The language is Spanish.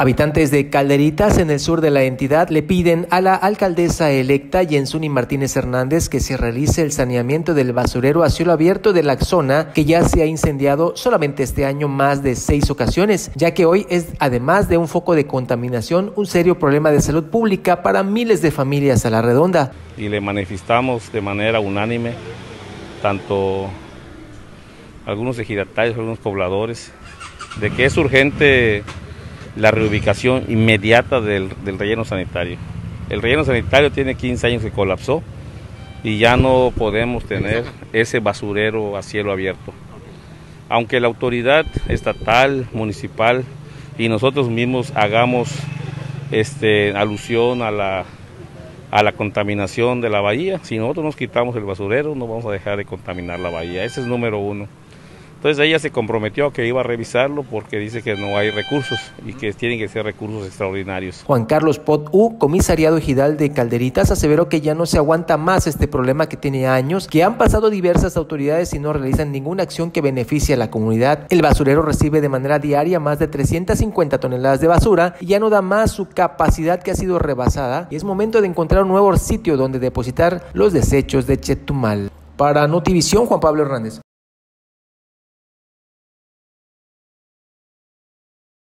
Habitantes de Calderitas, en el sur de la entidad, le piden a la alcaldesa electa Yensuni Martínez Hernández que se realice el saneamiento del basurero a cielo abierto de la zona, que ya se ha incendiado solamente este año más de 6 ocasiones, ya que hoy es, además de un foco de contaminación, un serio problema de salud pública para miles de familias a la redonda. Y le manifestamos de manera unánime, tanto algunos ejidatarios, algunos pobladores, de que es urgente la reubicación inmediata del relleno sanitario. El relleno sanitario tiene 15 años que colapsó y ya no podemos tener ese basurero a cielo abierto. Aunque la autoridad estatal, municipal y nosotros mismos hagamos alusión a la contaminación de la bahía, si nosotros nos quitamos el basurero no vamos a dejar de contaminar la bahía. Ese es número 1. Entonces ella se comprometió que iba a revisarlo porque dice que no hay recursos y que tienen que ser recursos extraordinarios. Juan Carlos Potú, comisariado ejidal de Calderitas, aseveró que ya no se aguanta más este problema que tiene años, que han pasado diversas autoridades y no realizan ninguna acción que beneficie a la comunidad. El basurero recibe de manera diaria más de 350 toneladas de basura y ya no da más su capacidad, que ha sido rebasada, y es momento de encontrar un nuevo sitio donde depositar los desechos de Chetumal. Para Notivisión, Juan Pablo Hernández.